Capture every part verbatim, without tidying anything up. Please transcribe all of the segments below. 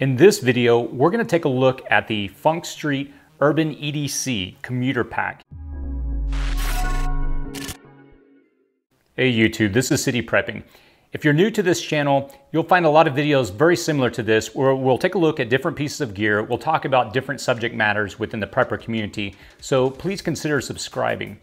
In this video, we're gonna take a look at the Funk Street Urban E D C Commuter Pack. Hey YouTube, this is City Prepping. If you're new to this channel, you'll find a lot of videos very similar to this where we'll take a look at different pieces of gear, we'll talk about different subject matters within the prepper community, so please consider subscribing.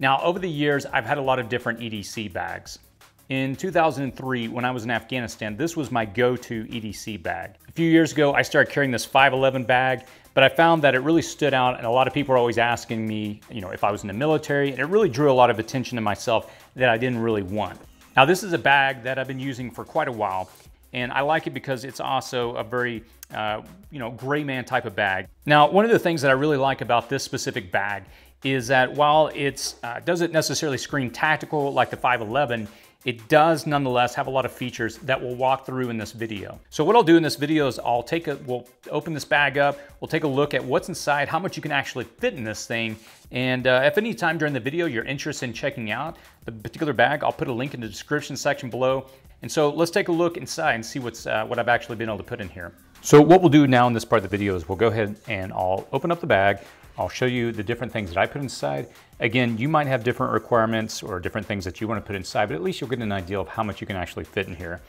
Now, over the years, I've had a lot of different E D C bags. In two thousand three, when I was in Afghanistan, this was my go-to E D C bag. A few years ago, I started carrying this five eleven bag, but I found that it really stood out, and a lot of people were always asking me, you know, if I was in the military, and it really drew a lot of attention to myself that I didn't really want. Now, this is a bag that I've been using for quite a while, and I like it because it's also a very, uh, you know, gray man type of bag. Now, one of the things that I really like about this specific bag is that while it uh, doesn't necessarily scream tactical like the five eleven, it does nonetheless have a lot of features that we'll walk through in this video. So what I'll do in this video is I'll take a, we'll open this bag up, we'll take a look at what's inside, how much you can actually fit in this thing, and uh, if any time during the video you're interested in checking out the particular bag, I'll put a link in the description section below. And so let's take a look inside and see what's uh, what I've actually been able to put in here. So what we'll do now in this part of the video is we'll go ahead and I'll open up the bag, I'll show you the different things that I put inside. Again, you might have different requirements or different things that you want to put inside, but at least you'll get an idea of how much you can actually fit in here.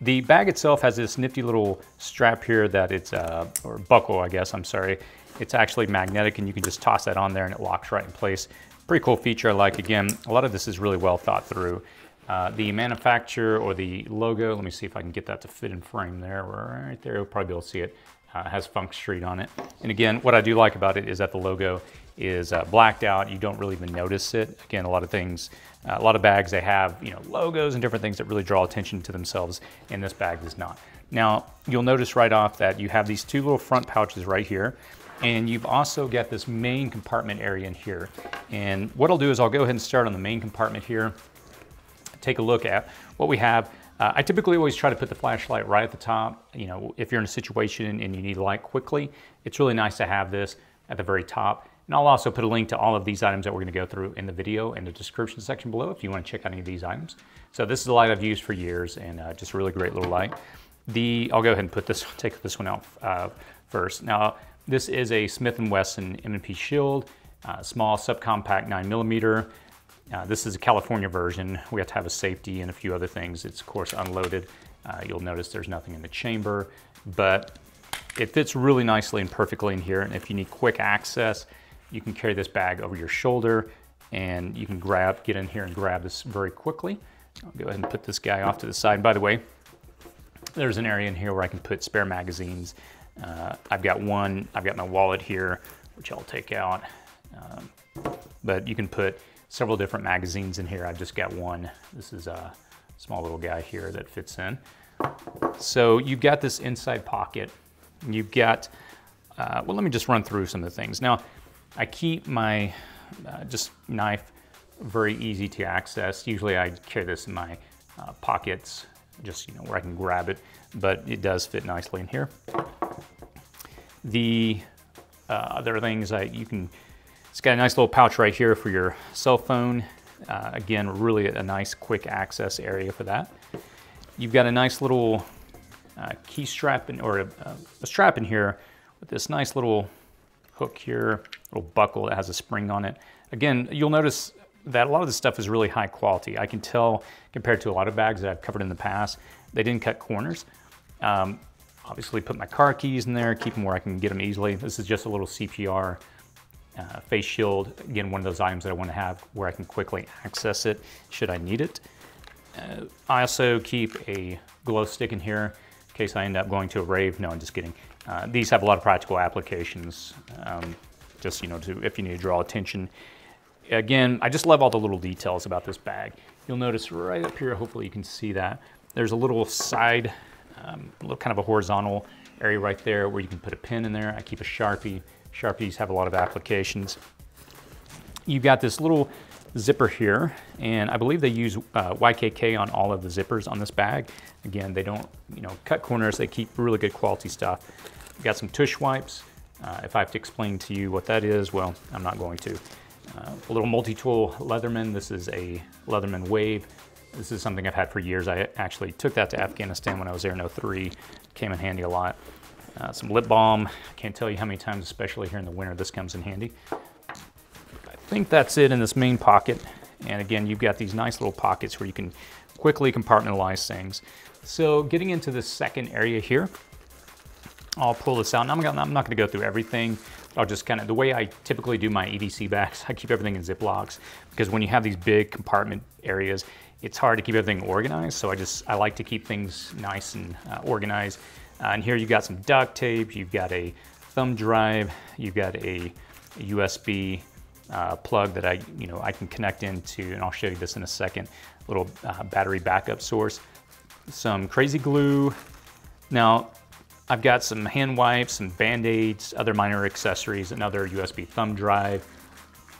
The bag itself has this nifty little strap here that it's, uh, or buckle, I guess, I'm sorry. It's actually magnetic and you can just toss that on there and it locks right in place. Pretty cool feature I like. Again, a lot of this is really well thought through. Uh, the manufacturer or the logo, let me see if I can get that to fit in frame there. Right there, you'll probably be able to see it. Uh, has Funk Street on it. And again, what I do like about it is that the logo is uh, blacked out. You don't really even notice it. Again, a lot of things, uh, a lot of bags, they have, you know, logos and different things that really draw attention to themselves, and this bag does not. Now, you'll notice right off that you have these two little front pouches right here, and you've also got this main compartment area in here. And what I'll do is I'll go ahead and start on the main compartment here, take a look at what we have. Uh, I typically always try to put the flashlight right at the top. You know, if you're in a situation and you need light quickly, it's really nice to have this at the very top. And I'll also put a link to all of these items that we're gonna go through in the video in the description section below if you wanna check out any of these items. So this is a light I've used for years, and uh, just a really great little light. The, I'll go ahead and put this, take this one out uh, first. Now, this is a Smith and Wesson M and P Shield, uh, small subcompact nine millimeter. Uh, this is a California version. We have to have a safety and a few other things. It's of course unloaded. Uh, you'll notice there's nothing in the chamber, but it fits really nicely and perfectly in here. And if you need quick access, you can carry this bag over your shoulder and you can grab, get in here and grab this very quickly. I'll go ahead and put this guy off to the side. By the way, there's an area in here where I can put spare magazines. Uh, I've got one, I've got my wallet here, which I'll take out. Um, but you can put several different magazines in here. I've just got one. This is a small little guy here that fits in. So you've got this inside pocket. You've got, uh, well, let me just run through some of the things. Now, I keep my uh, just knife very easy to access. Usually I carry this in my uh, pockets, just, you know, where I can grab it, but it does fit nicely in here. The uh, other things that you can, it's got a nice little pouch right here for your cell phone. Uh, again, really a nice quick access area for that. You've got a nice little uh, key strap in, or a, a strap in here with this nice little hook here, little buckle that has a spring on it. Again, you'll notice that a lot of this stuff is really high quality. I can tell compared to a lot of bags that I've covered in the past, they didn't cut corners. Um, obviously put my car keys in there, keep them where I can get them easily. This is just a little C P R Uh, face shield, again, one of those items that I want to have where I can quickly access it should I need it. Uh, I also keep a glow stick in here in case I end up going to a rave. No, I'm just kidding. Uh, these have a lot of practical applications, um, just, you know, to, if you need to draw attention. Again, I just love all the little details about this bag. You'll notice right up here, hopefully you can see that, there's a little side, um, little kind of a horizontal area right there where you can put a pin in there. I keep a Sharpie. Sharpies have a lot of applications. You've got this little zipper here, and I believe they use uh, Y K K on all of the zippers on this bag. Again, they don't, you know, cut corners. They keep really good quality stuff. You've got some tush wipes. Uh, if I have to explain to you what that is, well, I'm not going to. Uh, a little multi-tool Leatherman. This is a Leatherman Wave. This is something I've had for years. I actually took that to Afghanistan when I was there in oh three. came in handy a lot. Uh, some lip balm. I can't tell you how many times, especially here in the winter, this comes in handy. I think that's it in this main pocket. And again, you've got these nice little pockets where you can quickly compartmentalize things. So getting into this second area here, I'll pull this out. And I'm, gonna, I'm not gonna go through everything. I'll just kind of, the way I typically do my E D C bags, I keep everything in Ziplocs, because when you have these big compartment areas, it's hard to keep everything organized. So I just, I like to keep things nice and uh, organized. Uh, and here you've got some duct tape, you've got a thumb drive, you've got a U S B uh, plug that I, you know, I can connect into, and I'll show you this in a second, little uh, battery backup source, some crazy glue. Now, I've got some hand wipes, some Band-Aids, other minor accessories, another U S B thumb drive.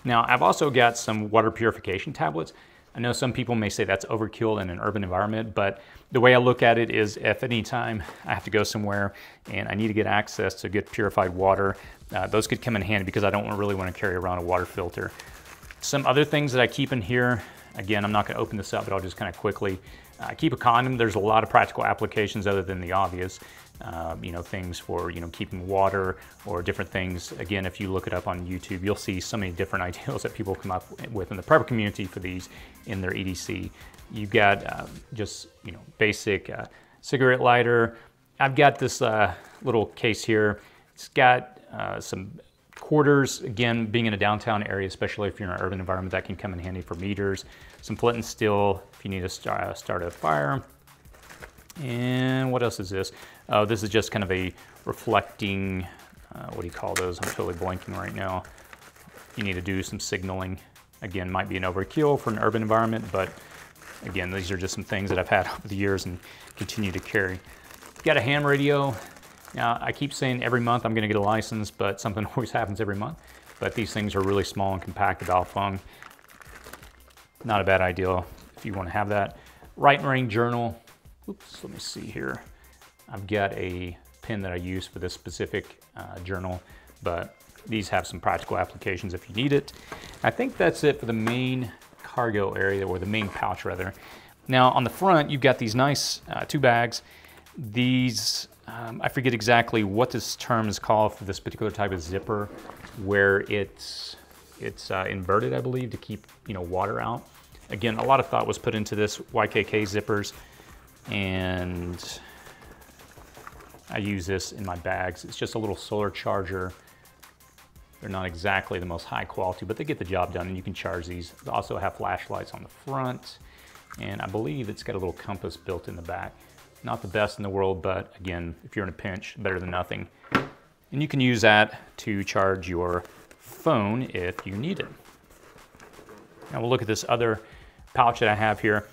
Now, I've also got some water purification tablets. I know some people may say that's overkill in an urban environment, but the way I look at it is if any time I have to go somewhere and I need to get access to good purified water, uh, those could come in handy, because I don't really want to carry around a water filter. Some other things that I keep in here, again, I'm not going to open this up, but I'll just kind of quickly. I uh, keep a condom. There's a lot of practical applications other than the obvious, uh, you know, things for, you know, keeping water or different things. Again, if you look it up on YouTube, you'll see so many different ideas that people come up with in the prepper community for these in their E D C. You've got uh, just, you know, basic uh, cigarette lighter. I've got this uh, little case here. It's got uh, some quarters. Again, being in a downtown area, especially if you're in an urban environment, that can come in handy for meters. Some flint and steel if you need to start, start a fire. And what else is this? Uh, this is just kind of a reflecting, uh, what do you call those? I'm totally blanking right now. You need to do some signaling. Again, might be an overkill for an urban environment, but again, these are just some things that I've had over the years and continue to carry. Got a ham radio. Now, I keep saying every month I'm gonna get a license, but something always happens every month. But these things are really small and compact about Fung. Not a bad idea if you wanna have that. Right ring journal. Oops, let me see here. I've got a pen that I use for this specific uh, journal, but these have some practical applications if you need it. I think that's it for the main cargo area, or the main pouch rather. Now, on the front, you've got these nice uh, two bags. These, Um, I forget exactly what this term is called for this particular type of zipper, where it's it's uh, inverted, I believe, to keep, you know, water out. Again, a lot of thought was put into this Y K K zippers, and I use this in my bags. It's just a little solar charger. They're not exactly the most high quality, but they get the job done, and you can charge these. They also have flashlights on the front, and I believe it's got a little compass built in the back. Not the best in the world, but again, if you're in a pinch, better than nothing. And you can use that to charge your phone if you need it. Now we'll look at this other pouch that I have here.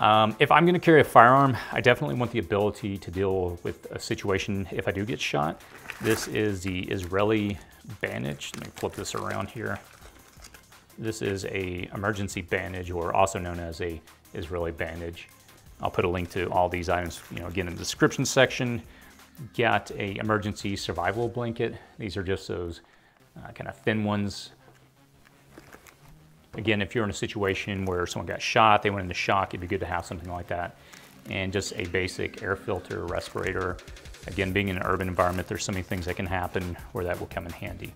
Um, if I'm gonna carry a firearm, I definitely want the ability to deal with a situation if I do get shot. This is the Israeli Bandage. Let me flip this around here. This is a emergency bandage, or also known as a Israeli Bandage. I'll put a link to all these items, you know, again, in the description section. Got a emergency survival blanket. These are just those uh, kind of thin ones. Again, if you're in a situation where someone got shot, they went into shock, it'd be good to have something like that. And just a basic air filter, respirator. Again, being in an urban environment, there's so many things that can happen where that will come in handy.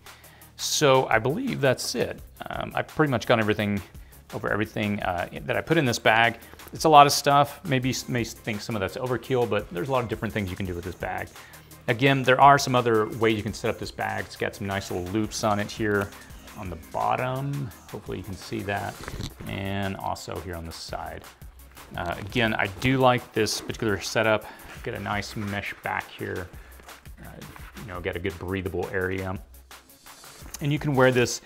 So I believe that's it. Um, I've pretty much got everything over everything uh, that I put in this bag. It's a lot of stuff. Maybe you may think some of that's overkill, but there's a lot of different things you can do with this bag. Again, there are some other ways you can set up this bag. It's got some nice little loops on it here on the bottom. Hopefully you can see that. And also here on the side. Uh, again, I do like this particular setup. Got a nice mesh back here. Uh, you know, got a good breathable area. And you can wear this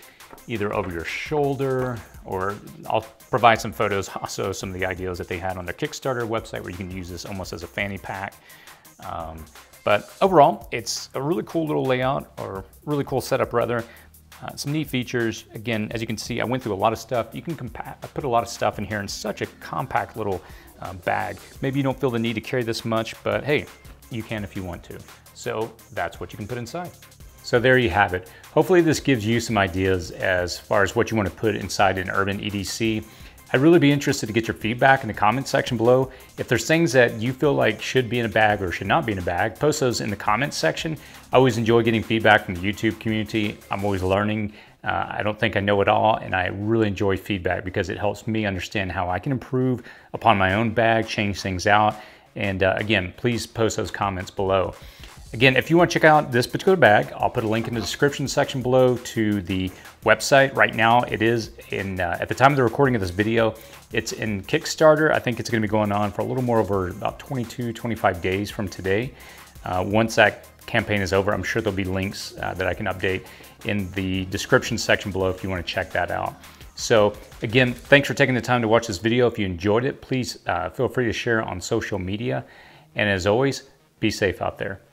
either over your shoulder, or I'll provide some photos, also some of the ideas that they had on their Kickstarter website where you can use this almost as a fanny pack. Um, but overall, it's a really cool little layout, or really cool setup rather. Uh, some neat features. Again, as you can see, I went through a lot of stuff. You can put a lot of stuff in here in such a compact little uh, bag. Maybe you don't feel the need to carry this much, but hey, you can if you want to. So that's what you can put inside. So there you have it. Hopefully this gives you some ideas as far as what you want to put inside an urban E D C. I'd really be interested to get your feedback in the comment section below. If there's things that you feel like should be in a bag or should not be in a bag, post those in the comments section. I always enjoy getting feedback from the YouTube community. I'm always learning. Uh, I don't think I know it all, and I really enjoy feedback because it helps me understand how I can improve upon my own bag, change things out. And uh, again, please post those comments below. Again, if you want to check out this particular bag, I'll put a link in the description section below to the website. Right now, it is in, uh, at the time of the recording of this video, it's in Kickstarter. I think it's going to be going on for a little more over about twenty-two, twenty-five days from today. Uh, once that campaign is over, I'm sure there'll be links uh, that I can update in the description section below if you want to check that out. So again, thanks for taking the time to watch this video. If you enjoyed it, please uh, feel free to share on social media. And as always, be safe out there.